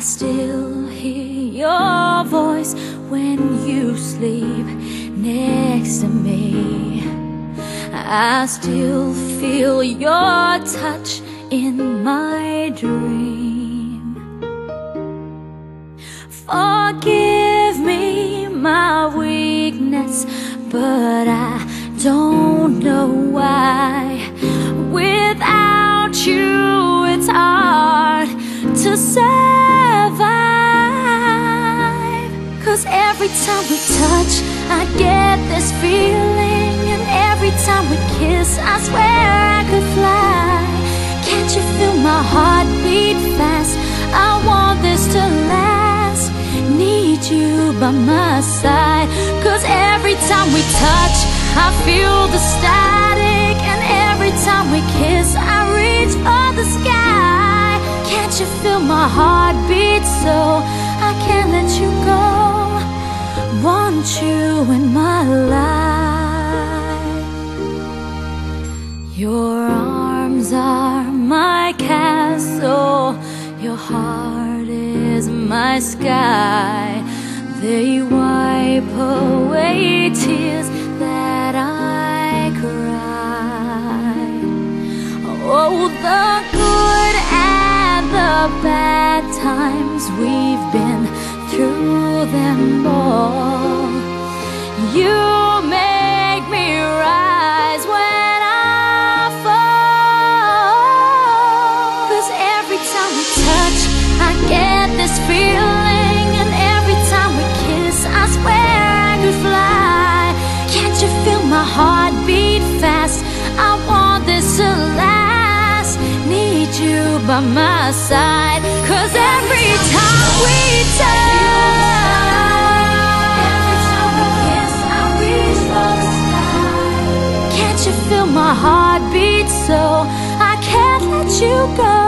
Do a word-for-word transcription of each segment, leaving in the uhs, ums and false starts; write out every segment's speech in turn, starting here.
I still hear your voice when you sleep next to me. I still feel your touch in my dream. Forgive me my weakness, but I don't know why. Without you, it's hard to survive. 'Cause every time we touch, I get this feeling, and every time we kiss, I swear I could fly. Can't you feel my heart beat fast? I want this to last. Need you by my side. 'Cause every time we touch, I feel the static, and every time we kiss, I reach for the sky. Can't you feel my heart beat so I can't let you go? Want you in my life. Your arms are my castle, your heart is my sky. They wipe away tears that I cried. Oh, the good and the bad times, we've been through them all. You make me rise when I fall. 'Cause every time we touch, I get this feeling, and every time we kiss, I swear I could fly. Can't you feel my heart beat fast? I want this to last. Need you by my side. 'Cause every time we touch, every time we kiss, I reach for the sky. Can't you feel my heart beat so I can't let you go?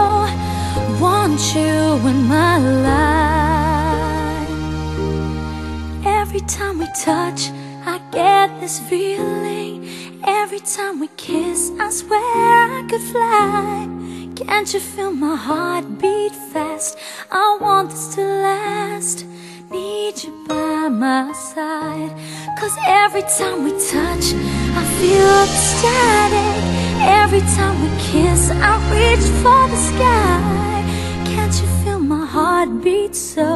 Want you in my life. Every time we touch, I get this feeling, every time we kiss, I swear I could fly. Can't you feel my heart beat fast? I want this to last. Need you by my side. 'Cause every time we touch, I feel the static. Every time we kiss, I reach for the sky. Can't you feel my heart beat so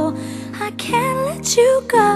I can't let you go?